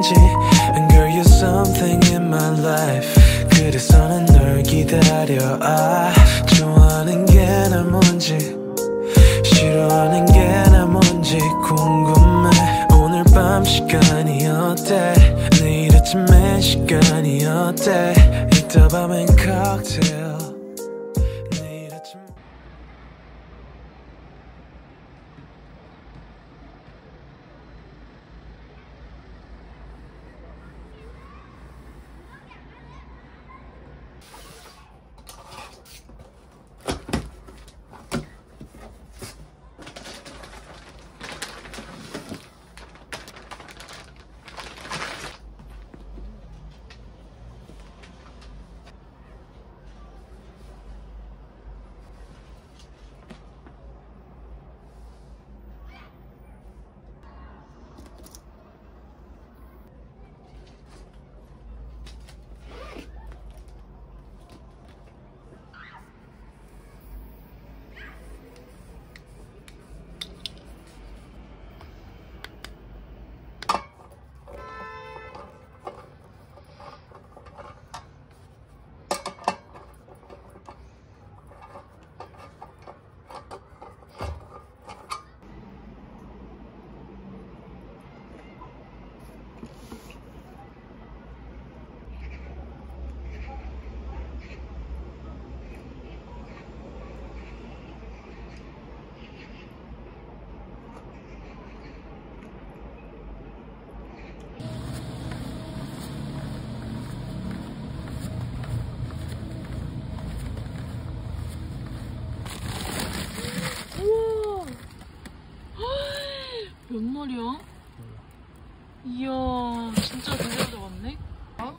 건지. And girl, you're something in my life. 그래서 난 널 기다려. 아, 좋아하는 게 나 뭔지, 싫어하는 게 나 뭔지 궁금해. 오늘 밤 시간이 어때? 내일 아침에 시간이 어때? 이따 밤엔 칵테일. 몇 마리야? 이야, 진짜 대박 잡았네? 어?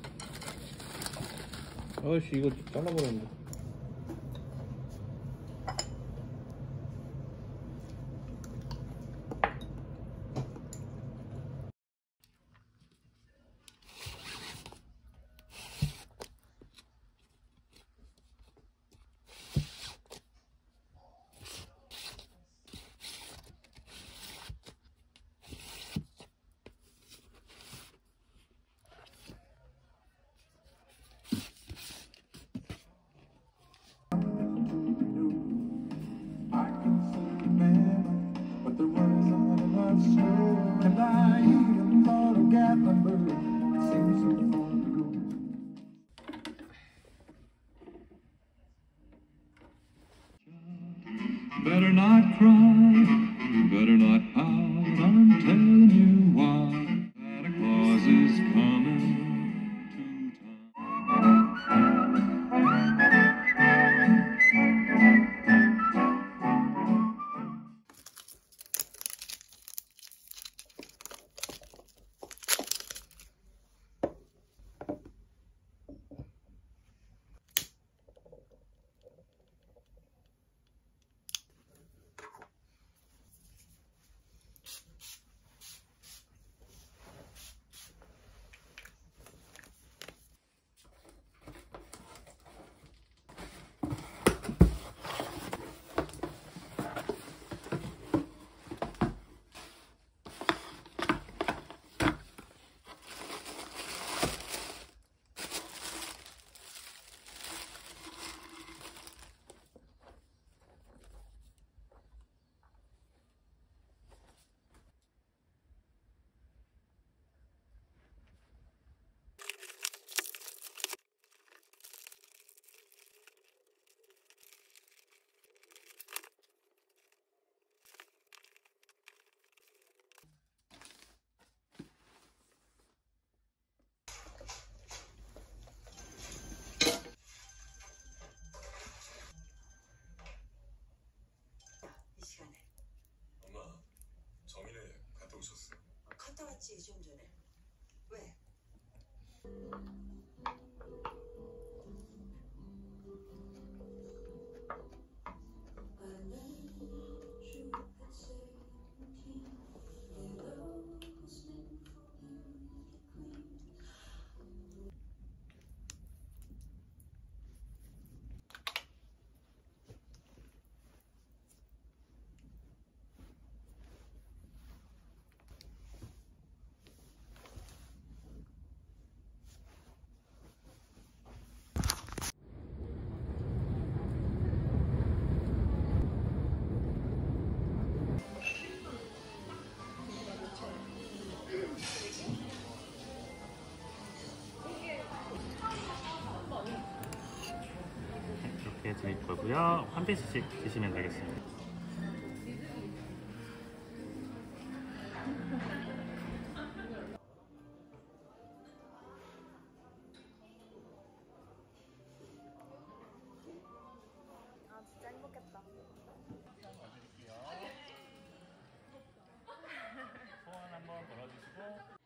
아이씨, 이거 잘라버렸네. Better not cry, better not pout, I'm telling you why. Santa Claus is coming to 좀 전에. 왜? 드릴 거고요. 한 피스씩 드시면 되겠습니다. 아, 진짜 행복했다. 넣어드릴게요. 소원 한번 걸어주시고.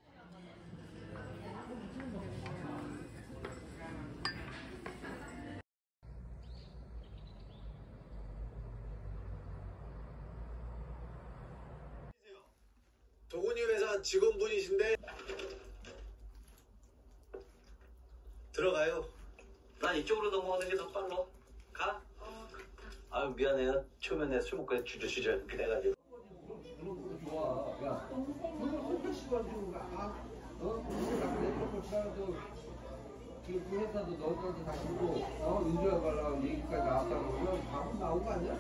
도훈이 회사 직원분이신데 들어가요. 난 이쪽으로 넘어가는 게 더 빨라. 가? 어, 아유 미안해요. 초면에 술 먹고 주저주저 그래가지고. 회사도 너까지 다 주고 인조야 가려고 얘기까지 나왔다고 그러면 바로 나온 거 아니야?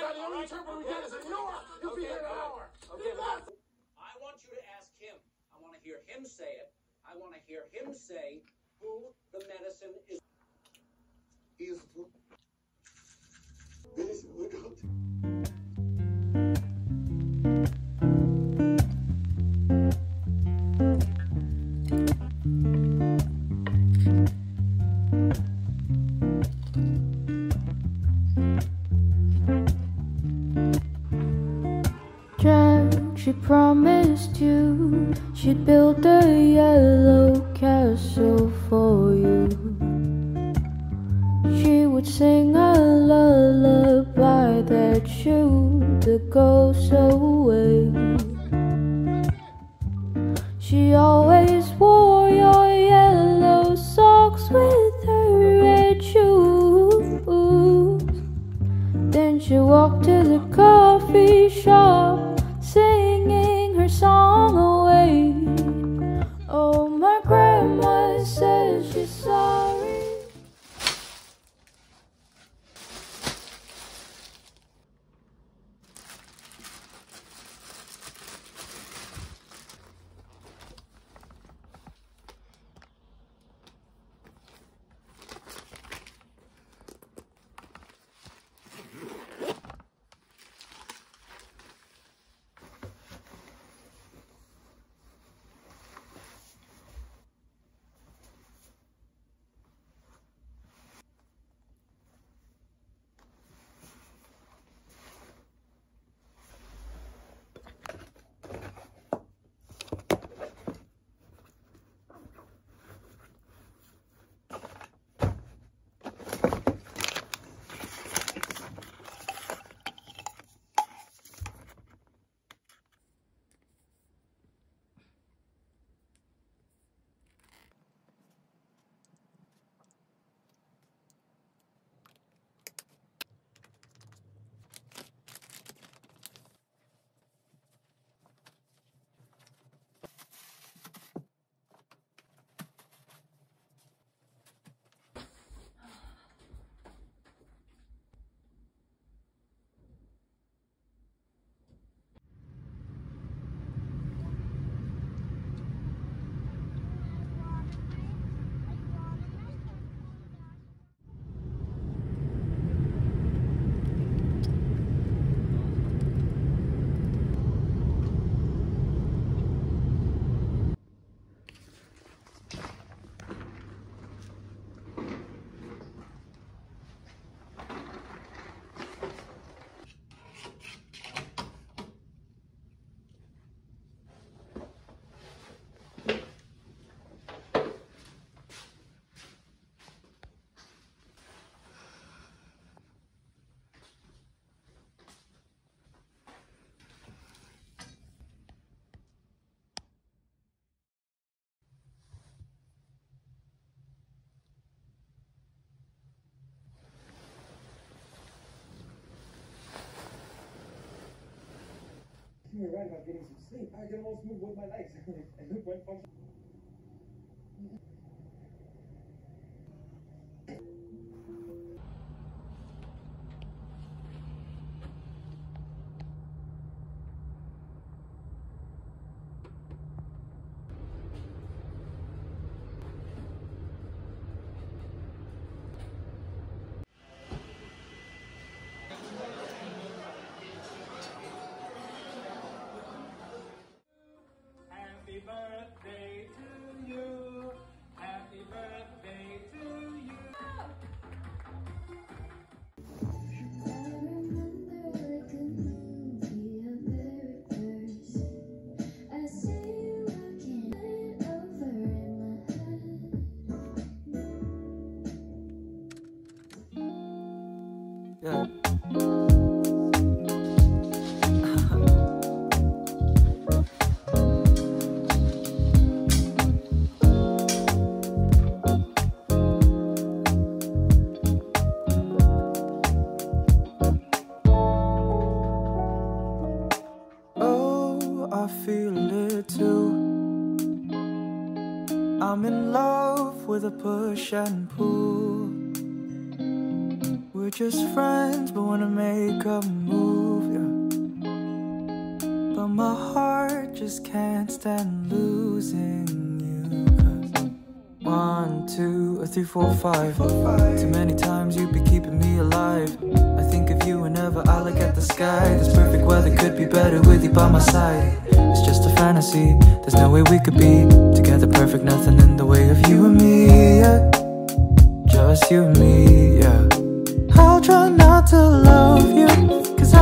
got the only interpreter we get is an hour. You'll be here in an hour. Okay. I want you to ask him. I want to hear him say it. I want to hear him say who the medicine is. He is for medicine. Look out. She promised you she'd build a yellow castle for you. She would sing a lullaby that shooed the ghosts away. She always wore your yellow socks with her red shoes. Then she walked to the coffee shop, singing her song away. Oh, my grandma says she's sorry. You're right about getting some sleep. I can almost move with my legs. I move one function. I'm in love with a push and pull. We're were just friends, but wanna make a move, yeah. But my heart just can't stand losing you. 1, 2, 3, 4, 5. Too many times you'd be keeping me alive. I think of you whenever I look at the sky. This perfect weather could be better with you by my side. It's just a fantasy, there's no way we could be together perfect, nothing in the way of you and me, yeah. Just you and me, yeah. I'll try not to love you, 'cause